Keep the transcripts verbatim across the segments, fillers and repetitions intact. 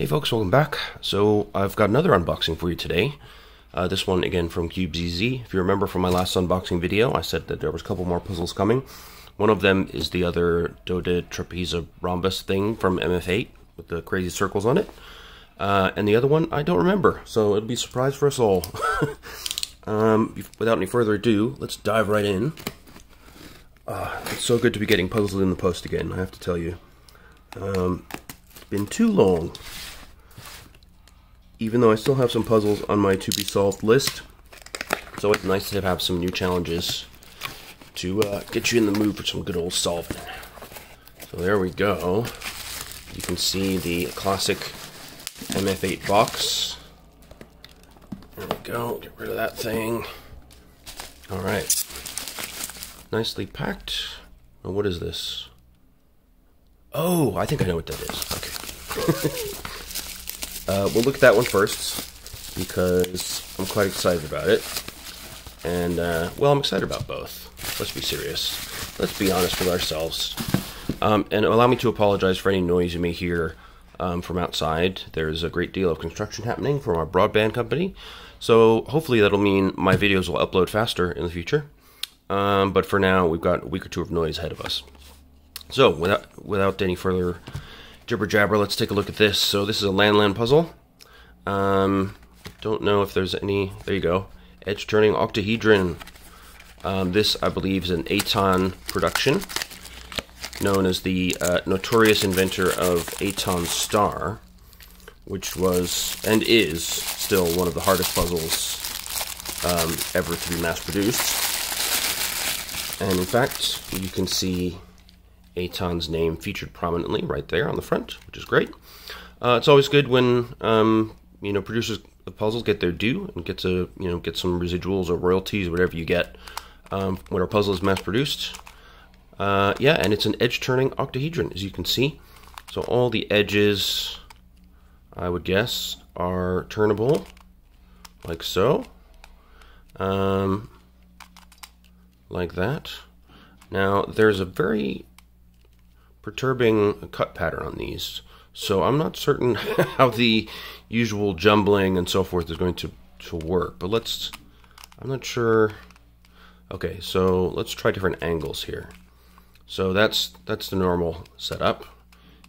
Hey folks, welcome back. So I've got another unboxing for you today. Uh, this one again from CubeZZ. If you remember from my last unboxing video, I said that there was a couple more puzzles coming. One of them is the other Dodetrapezorhombus thing from M F eight with the crazy circles on it. Uh, and the other one, I don't remember. So it'll be a surprise for us all. um, without any further ado, let's dive right in. Uh, it's so good to be getting puzzled in the post again, I have to tell you. Um, it's been too long. Even though I still have some puzzles on my to be solved list, it's always nice to have some new challenges to uh, get you in the mood for some good old solving. So there we go. You can see the classic M F eight box. There we go, get rid of that thing. All right, nicely packed. Now what is this? Oh, I think I know what that is, okay. Uh, we'll look at that one first, because I'm quite excited about it, and, uh, well, I'm excited about both. Let's be serious. Let's be honest with ourselves. Um, and allow me to apologize for any noise you may hear um, from outside. There's a great deal of construction happening from our broadband company, so hopefully that'll mean my videos will upload faster in the future. Um, but for now, we've got a week or two of noise ahead of us. So, without, without any further jibber jabber, let's take a look at this. So this is a LanLan puzzle. Um, don't know if there's any, there you go. Edge turning octahedron. Um, this, I believe, is an Eitan production, known as the uh, notorious inventor of Eitan's Star, which was, and is, still one of the hardest puzzles um, ever to be mass produced. And in fact, you can see Eitan's name featured prominently right there on the front, which is great. Uh, it's always good when um, you know, producers of puzzles get their due and get to, you know, get some residuals or royalties, whatever you get um, when a puzzle is mass produced. Uh, yeah, and it's an edge-turning octahedron, as you can see. So all the edges, I would guess, are turnable, like so, um, like that. Now there's a very perturbing cut pattern on these, so I'm not certain how the usual jumbling and so forth is going to to work, but let's, I'm not sure. Okay, so let's try different angles here. So that's that's the normal setup.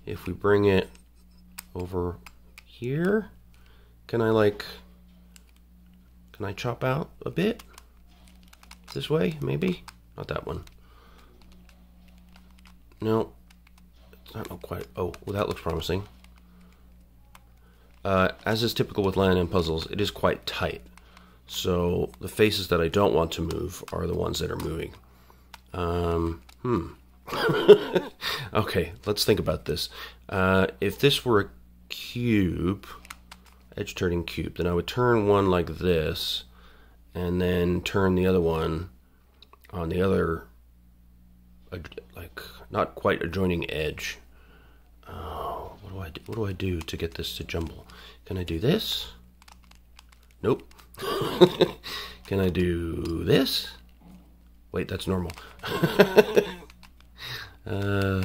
If we bring it over here, can I like can I chop out a bit this way? Maybe not that one. No, I don't know quite. Oh, well, that looks promising. Uh, as is typical with LanLan puzzles, it is quite tight. So the faces that I don't want to move are the ones that are moving. Um, hmm. Okay, let's think about this. Uh, if this were a cube, edge-turning cube, then I would turn one like this, and then turn the other one on the other, like not quite adjoining edge. Oh, what do I do? What do I do to get this to jumble? Can I do this? Nope. Can I do this? Wait, that's normal. uh,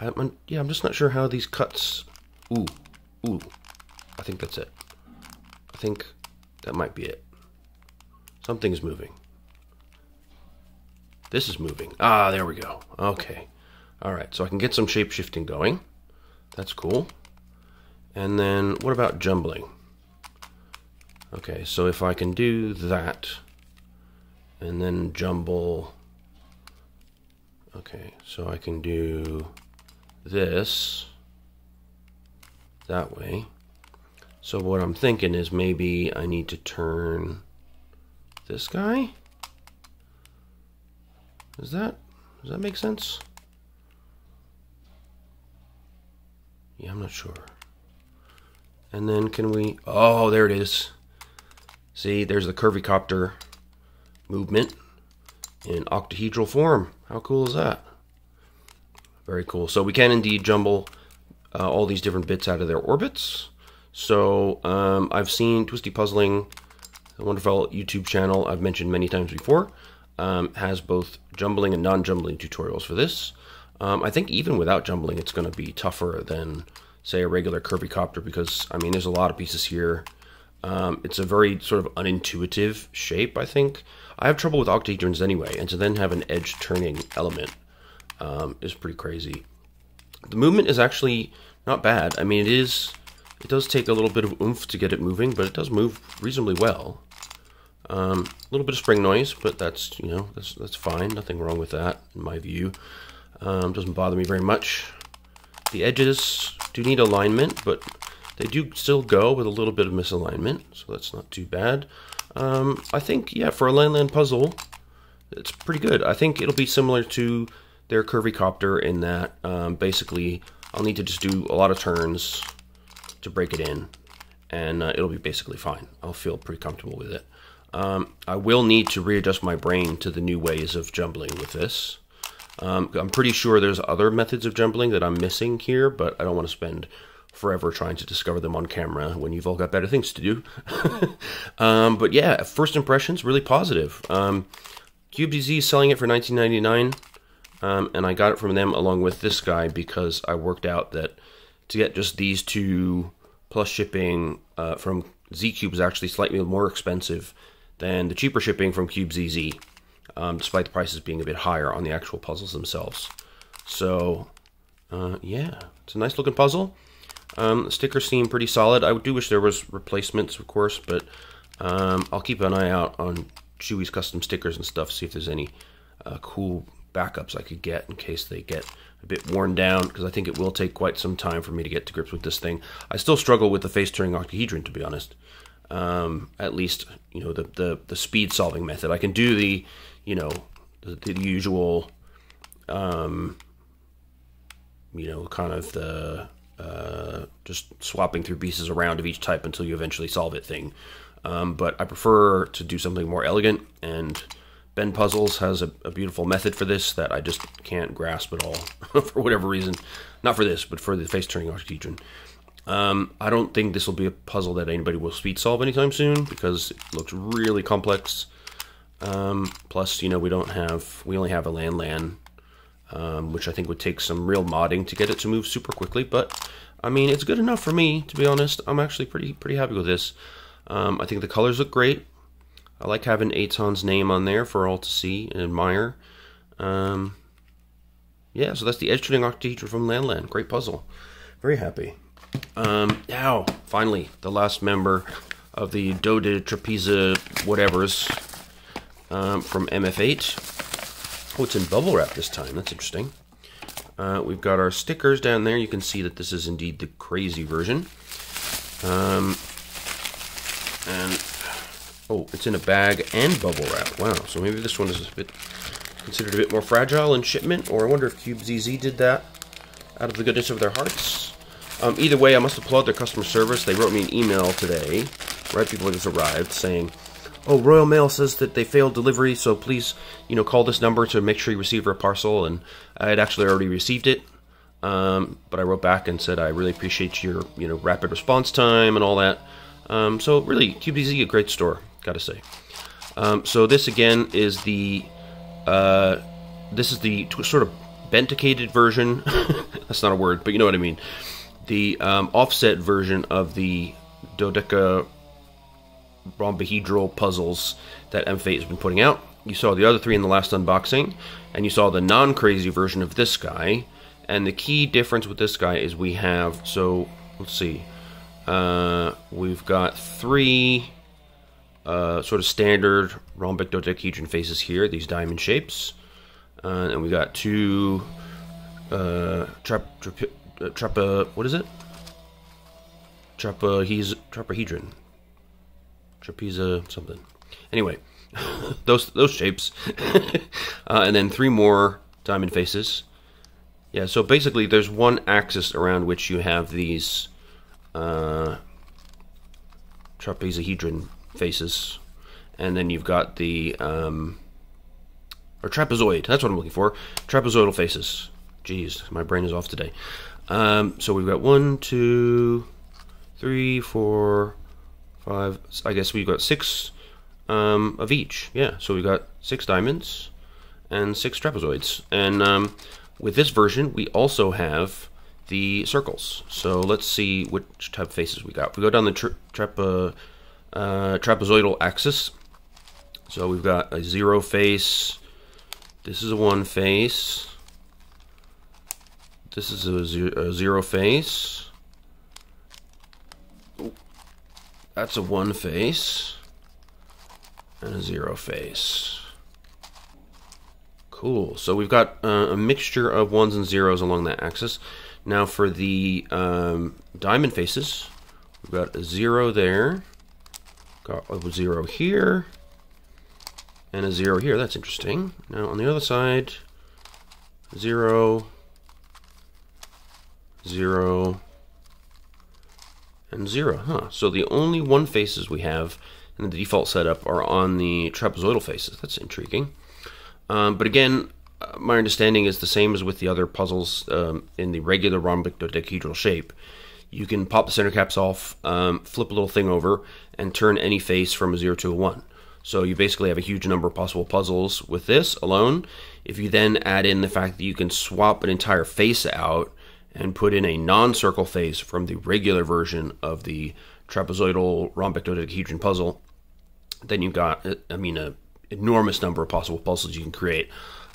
I'm, yeah, I'm just not sure how these cuts. Ooh, ooh. I think that's it. I think that might be it. Something's moving. This is moving. Ah, there we go. Okay. All right, so I can get some shape-shifting going. That's cool. And then what about jumbling? Okay, so if I can do that and then jumble. Okay, so I can do this that way. So what I'm thinking is maybe I need to turn this guy. Is that, does that make sense? Yeah, I'm not sure. And then can we, oh, there it is. See, there's the Curvy Copter movement in octahedral form. How cool is that? Very cool. So we can indeed jumble uh, all these different bits out of their orbits. So um, I've seen Twisty Puzzling, a wonderful YouTube channel I've mentioned many times before, Um, has both jumbling and non-jumbling tutorials for this. Um, I think even without jumbling, it's going to be tougher than say, a regular Kirby Copter, because, I mean, there's a lot of pieces here. Um, it's a very sort of unintuitive shape, I think. I have trouble with octahedrons anyway, and to then have an edge-turning element um, is pretty crazy. The movement is actually not bad. I mean, it is... It does take a little bit of oomph to get it moving, but it does move reasonably well. Um, a little bit of spring noise, but that's, you know, that's, that's fine. Nothing wrong with that, in my view. Um, doesn't bother me very much. The edges do need alignment, but they do still go with a little bit of misalignment, so that's not too bad. Um, I think, yeah, for a LanLan puzzle, it's pretty good. I think it'll be similar to their Curvy Copter in that, um, basically, I'll need to just do a lot of turns to break it in, and uh, it'll be basically fine. I'll feel pretty comfortable with it. Um, I will need to readjust my brain to the new ways of jumbling with this. Um, I'm pretty sure there's other methods of jumbling that I'm missing here, but I don't want to spend forever trying to discover them on camera when you've all got better things to do. um, but yeah, first impressions, really positive. Um, CubeZZ is selling it for nineteen ninety-nine, um, and I got it from them along with this guy because I worked out that to get just these two plus shipping uh, from ZCube is actually slightly more expensive than the cheaper shipping from CubeZZ, um, despite the prices being a bit higher on the actual puzzles themselves. So, uh, yeah, it's a nice looking puzzle. Um, the stickers seem pretty solid. I do wish there was replacements, of course, but um, I'll keep an eye out on Chewy's custom stickers and stuff, see if there's any uh, cool backups I could get in case they get a bit worn down, because I think it will take quite some time for me to get to grips with this thing. I still struggle with the face-turning octahedron, to be honest. Um, at least, you know, the, the, the speed-solving method. I can do the, you know, the, the usual, um, you know, kind of the... Uh, just swapping through pieces around of each type until you eventually solve it thing. Um, but I prefer to do something more elegant, and Ben Puzzles has a, a beautiful method for this that I just can't grasp at all for whatever reason. Not for this, but for the face-turning octahedron. Um, I don't think this will be a puzzle that anybody will speed solve anytime soon because it looks really complex. Um, plus, you know, we don't have, we only have a LanLan. Um, which I think would take some real modding to get it to move super quickly, but I mean, it's good enough for me, to be honest. I'm actually pretty pretty happy with this. Um, I think the colors look great. I like having Eitan's name on there for all to see and admire. Um, yeah, so that's the edge-turning octahedron from LanLan. Great puzzle. Very happy. Um, now, finally, the last member of the Dodetrapezorhombus whatevers um, from M F eight. Oh, it's in bubble wrap this time. That's interesting. Uh, we've got our stickers down there. You can see that this is indeed the crazy version. Um, and oh, it's in a bag and bubble wrap. Wow. So maybe this one is a bit considered a bit more fragile in shipment, or I wonder if CubeZZ did that out of the goodness of their hearts. Um, either way, I must applaud their customer service. They wrote me an email today, right before this arrived, saying, "Oh, Royal Mail says that they failed delivery, so please, you know, call this number to make sure you receive your parcel." And I had actually already received it, um, but I wrote back and said I really appreciate your, you know, rapid response time and all that. Um, so really, CubeZZ, a great store, gotta say. Um, so this again is the, uh, this is the sort of benticated version. That's not a word, but you know what I mean. The um, offset version of the dodeca. Rhombohedral puzzles that M F eight has been putting out. You saw the other three in the last unboxing, and you saw the non-crazy version of this guy. And the key difference with this guy is we have, so let's see, uh, we've got three uh, sort of standard rhombic dodecahedron faces here, these diamond shapes, uh, and we got two uh, trap, trap, uh, trapa, what is it? Trapezohedron. Trapezohedron. Trapeza something. Anyway, those those shapes, uh, and then three more diamond faces. Yeah, so basically there's one axis around which you have these uh, trapezohedron faces, and then you've got the um, or trapezoid. That's what I'm looking for. Trapezoidal faces. Jeez, my brain is off today. Um, so we've got one, two, three, four. Five, I guess we've got six um, of each. Yeah, so we've got six diamonds and six trapezoids. And um, with this version, we also have the circles. So let's see which type of faces we got. If we go down the tra trape uh, trapezoidal axis, so we've got a zero face, this is a one face, this is a zero, a zero face, that's a one face, and a zero face. Cool, so we've got uh, a mixture of ones and zeros along that axis. Now for the um, diamond faces, we've got a zero there, got a zero here, and a zero here. That's interesting. Now on the other side, zero, zero, and zero. Huh. So the only one faces we have in the default setup are on the trapezoidal faces. That's intriguing. Um, but again, my understanding is the same as with the other puzzles um, in the regular rhombic dodecahedral shape. You can pop the center caps off, um, flip a little thing over, and turn any face from a zero to a one. So you basically have a huge number of possible puzzles with this alone. If you then add in the fact that you can swap an entire face out and put in a non-circle face from the regular version of the trapezoidal rhombic dodecahedron puzzle, then you've got, I mean, a enormous number of possible puzzles you can create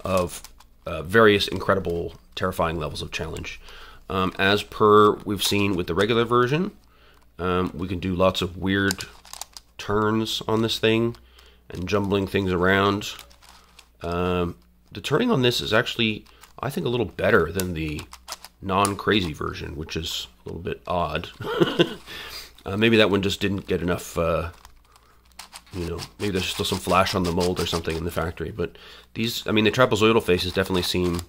of uh, various incredible, terrifying levels of challenge. Um, as per we've seen with the regular version, um, we can do lots of weird turns on this thing and jumbling things around. Um, the turning on this is actually, I think, a little better than the non-crazy version, which is a little bit odd. uh, maybe that one just didn't get enough... Uh, You know, maybe there's still some flash on the mold or something in the factory, but these, I mean, the trapezoidal faces definitely seem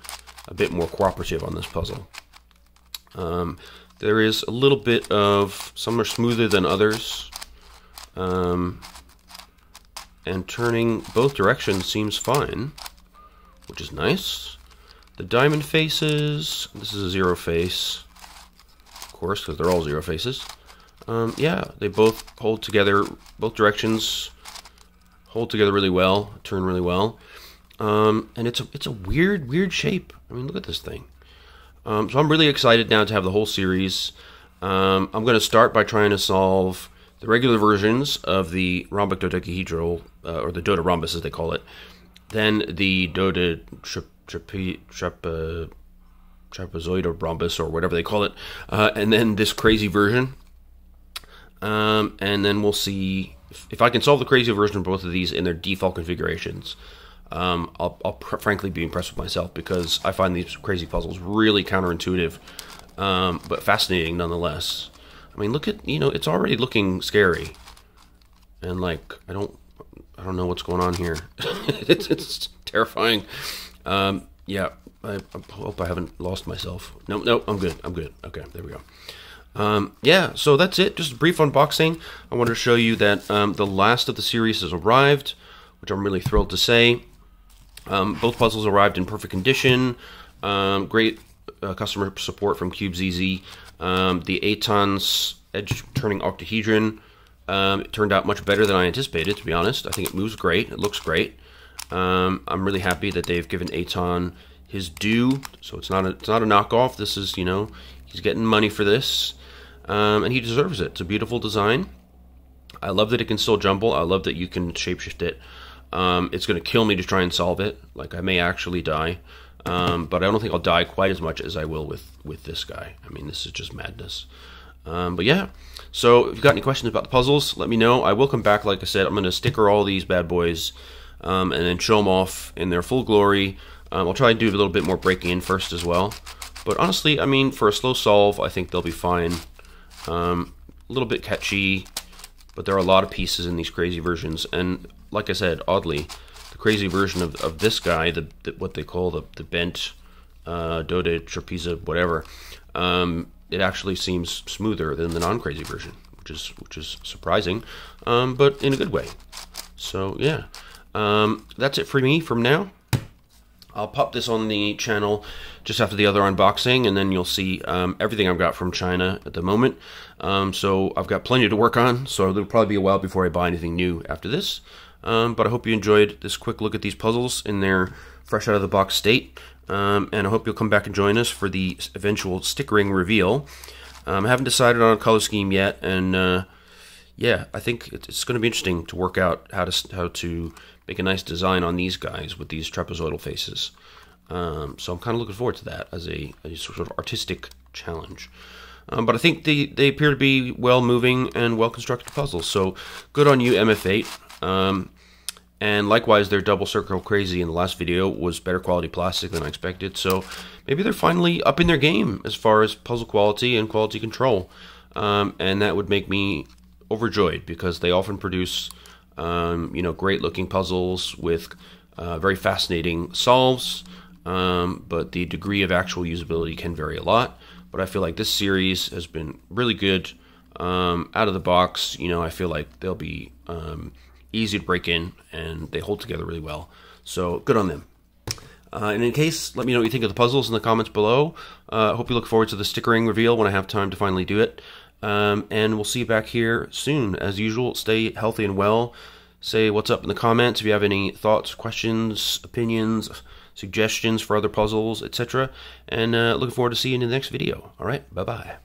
a bit more cooperative on this puzzle. Um, there is a little bit of, some are smoother than others, um, and turning both directions seems fine, which is nice. The diamond faces, this is a zero face, of course, because they're all zero faces. Um, yeah, they both hold together, both directions hold together really well, turn really well. Um, and it's a, it's a weird, weird shape. I mean, look at this thing. Um, so I'm really excited now to have the whole series. Um, I'm going to start by trying to solve the regular versions of the rhombic dodecahedral, uh, or the doderombus as they call it. Then the dodetrapezorhombus, trapezoidal or whatever they call it. Uh, and then this crazy version. Um, and then we'll see if, if I can solve the crazy version of both of these in their default configurations. Um, I'll, I'll pr frankly be impressed with myself because I find these crazy puzzles really counterintuitive, um, but fascinating nonetheless. I mean, look at, you know, it's already looking scary, and like I don't, I don't know what's going on here. it's, it's terrifying. Um, yeah, I, I hope I haven't lost myself. No, no, I'm good. I'm good. Okay, there we go. Um, yeah, so that's it. Just a brief unboxing. I wanted to show you that um, the last of the series has arrived, which I'm really thrilled to say. Um, both puzzles arrived in perfect condition. Um, great uh, customer support from CubeZZ. Um, the Eitan's edge-turning octahedron um, it turned out much better than I anticipated, to be honest. I think it moves great. It looks great. Um, I'm really happy that they've given Eitan his due. So it's not a, it's not a knockoff. This is, you know, he's getting money for this. Um, and he deserves it. It's a beautiful design. I love that it can still jumble. I love that you can shapeshift it. Um, it's going to kill me to try and solve it. Like, I may actually die. Um, but I don't think I'll die quite as much as I will with, with this guy. I mean, this is just madness. Um, but yeah. So, if you've got any questions about the puzzles, let me know. I will come back, like I said. I'm going to sticker all these bad boys um, and then show them off in their full glory. Um, I'll try and do a little bit more breaking in first as well. But honestly, I mean, for a slow solve, I think they'll be fine. Um, a little bit catchy, but there are a lot of pieces in these crazy versions, and like I said, oddly, the crazy version of, of this guy, the, the what they call the, the bent uh, dodetrapeza, whatever, um, it actually seems smoother than the non-crazy version, which is which is surprising, um, but in a good way. So yeah, um, that's it for me from now. I'll pop this on the channel just after the other unboxing, and then you'll see um, everything I've got from China at the moment. Um, so I've got plenty to work on, so it'll probably be a while before I buy anything new after this. Um, but I hope you enjoyed this quick look at these puzzles in their fresh-out-of-the-box state. um, and I hope you'll come back and join us for the eventual stick ring reveal. Um, I haven't decided on a color scheme yet, and uh, yeah, I think it's going to be interesting to work out how to how to make a nice design on these guys with these trapezoidal faces. Um, so I'm kind of looking forward to that as a, a sort of artistic challenge. Um, but I think they, they appear to be well-moving and well-constructed puzzles, so good on you, M F eight. Um, and likewise, their double circle crazy in the last video was better quality plastic than I expected, so maybe they're finally up in their game as far as puzzle quality and quality control. Um, and that would make me overjoyed, because they often produce um, you know, great-looking puzzles with uh, very fascinating solves, um, but the degree of actual usability can vary a lot. But I feel like this series has been really good, um, out of the box. You know, I feel like they'll be um, easy to break in, and they hold together really well. So good on them. Uh, and in case, let me know what you think of the puzzles in the comments below. I uh, hope you look forward to the sticker ring reveal when I have time to finally do it. Um, and we'll see you back here soon. As usual, stay healthy and well. Say what's up in the comments if you have any thoughts, questions, opinions, suggestions for other puzzles, et cetera. And uh, looking forward to seeing you in the next video. All right, bye-bye.